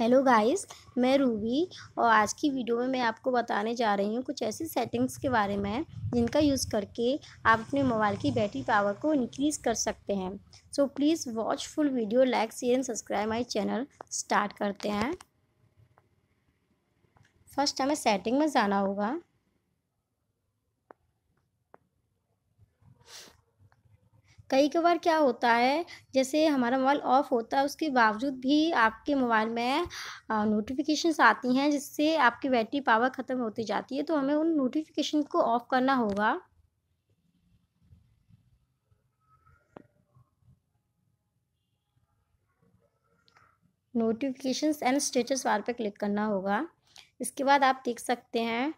Hello guys, मैं Ruby और आज की वीडियो में मैं आपको बताने जा रही हूँ कुछ ऐसी सेटिंग्स के बारे में जिनका यूज़ करके आप अपने मोबाइल की बैटरी पावर को इंक्रीज़ कर सकते हैं। So please watch full video, like share and subscribe my channel. Start करते हैं। फर्स्ट हमें सेटिंग में जाना होगा। कई बार क्या होता है, जैसे हमारा मोबाइल ऑफ़ होता है उसके बावजूद भी आपके मोबाइल में नोटिफिकेशंस आती हैं जिससे आपकी बैटरी पावर ख़त्म होती जाती है, तो हमें उन नोटिफिकेशन को ऑफ़ करना होगा। नोटिफिकेशंस एंड स्टेटस बार पर क्लिक करना होगा। इसके बाद आप देख सकते हैं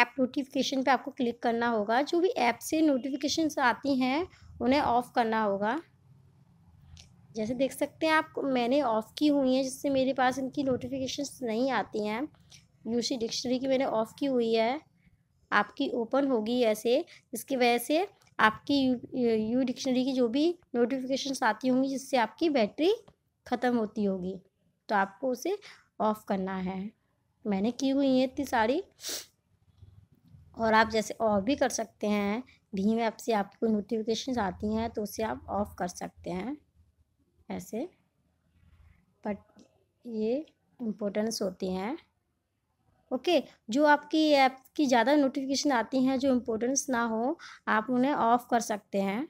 ऐप नोटिफिकेशन पे आपको क्लिक करना होगा। जो भी ऐप से नोटिफिकेशंस आती हैं उन्हें ऑफ़ करना होगा। जैसे देख सकते हैं आप, मैंने ऑफ़ की हुई है जिससे मेरे पास इनकी नोटिफिकेशंस नहीं आती हैं। यूसी डिक्शनरी की मैंने ऑफ़ की हुई है, आपकी ओपन होगी ऐसे, जिसकी वजह से आपकी यू डिक्शनरी की जो भी नोटिफिकेशंस आती होंगी जिससे आपकी बैटरी ख़त्म होती होगी, तो आपको उसे ऑफ़ करना है। मैंने की हुई है इतनी सारी, और आप जैसे ऑफ भी कर सकते हैं। भीम ऐप से आपको नोटिफिकेशंस आती हैं तो उसे आप ऑफ़ कर सकते हैं ऐसे, बट ये इम्पोर्टेंस होती हैं। ओके, जो आपकी ऐप की ज़्यादा नोटिफिकेशन आती हैं जो इम्पोर्टेंस ना हो, आप उन्हें ऑफ़ कर सकते हैं।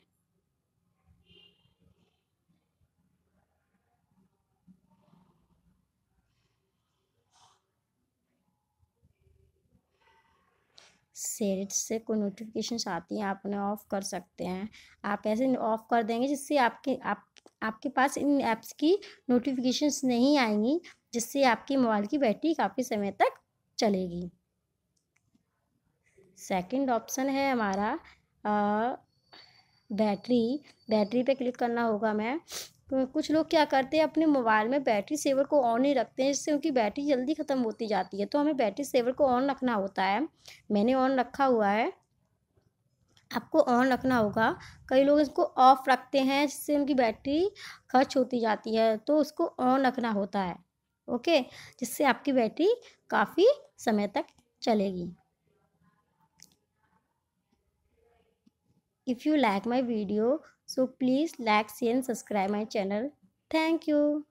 सेट से कोई नोटिफिकेशंस आती हैं आप उन्हें ऑफ़ कर सकते हैं। आप ऐसे ऑफ़ कर देंगे जिससे आपके पास इन ऐप्स की नोटिफिकेशंस नहीं आएंगी, जिससे आपके मोबाइल की बैटरी काफ़ी समय तक चलेगी। सेकंड ऑप्शन है हमारा बैटरी पे क्लिक करना होगा। तो कुछ लोग क्या करते हैं, अपने मोबाइल में बैटरी सेवर को ऑन ही रखते हैं जिससे उनकी बैटरी जल्दी ख़त्म होती जाती है, तो हमें बैटरी सेवर को ऑन रखना होता है। मैंने ऑन रखा हुआ है, आपको ऑन रखना होगा। कई लोग इसको ऑफ़ रखते हैं जिससे उनकी बैटरी खर्च होती जाती है, तो उसको ऑन रखना होता है। ओके, जिससे आपकी बैटरी काफ़ी समय तक चलेगी। If you like my video, so please like, share and subscribe my channel. Thank you.